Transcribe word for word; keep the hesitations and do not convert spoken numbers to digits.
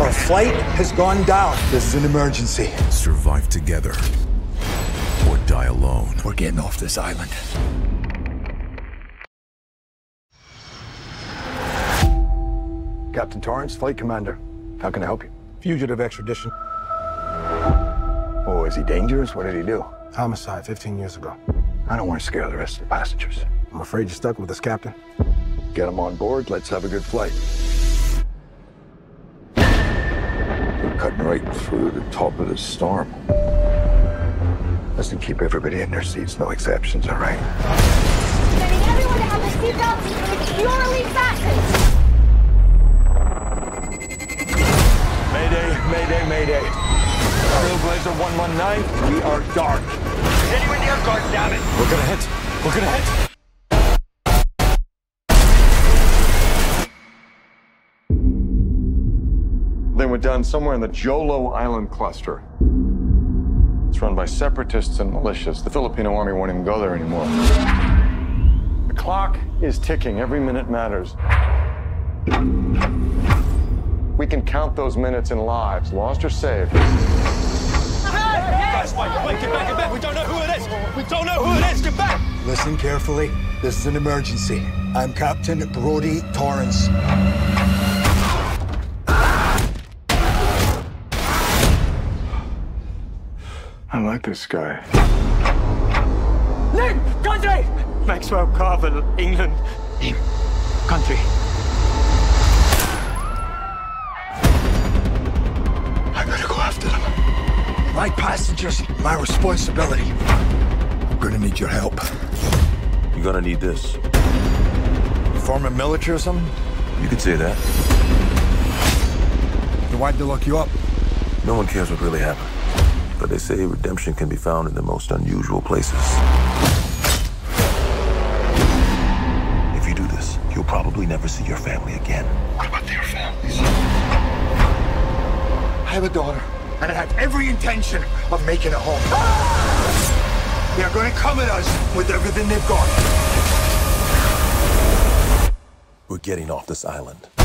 Our flight has gone down. This is an emergency. Survive together or die alone. We're getting off this island. Captain Torrance, Flight Commander. How can I help you? Fugitive extradition. Oh, is he dangerous? What did he do? Homicide fifteen years ago. I don't want to scare the rest of the passengers. I'm afraid you're stuck with us, Captain. Get him on board. Let's have a good flight. We're cutting right through the top of the storm. Listen, keep everybody in their seats. No exceptions, all right? Getting everyone to have their seatbelts. You want to leave fast. Mayday, mayday. Trailblazer one one nine, we are dark. Is anyone near guard, damn it? We're gonna hit. We're gonna hit. They were down somewhere in the Jolo Island cluster. It's run by separatists and militias. The Filipino army won't even go there anymore. The clock is ticking. Every minute matters. We can count those minutes in lives, lost or saved. Guys, wait, wait, get back, get back. We don't know who it is. We don't know who it is. Get back. Listen carefully. This is an emergency. I'm Captain Brody Torrance. I like this guy. Name, country! Maxwell Carver, England. Name, country. My passengers, my responsibility. I'm gonna need your help. You're gonna need this. Former military or something? You could say that. Then why'd they lock you up? No one cares what really happened. But they say redemption can be found in the most unusual places. If you do this, you'll probably never see your family again. What about their families? I have a daughter. And I had every intention of making a home. Ah! They're going to come at us with everything they've got. We're getting off this island.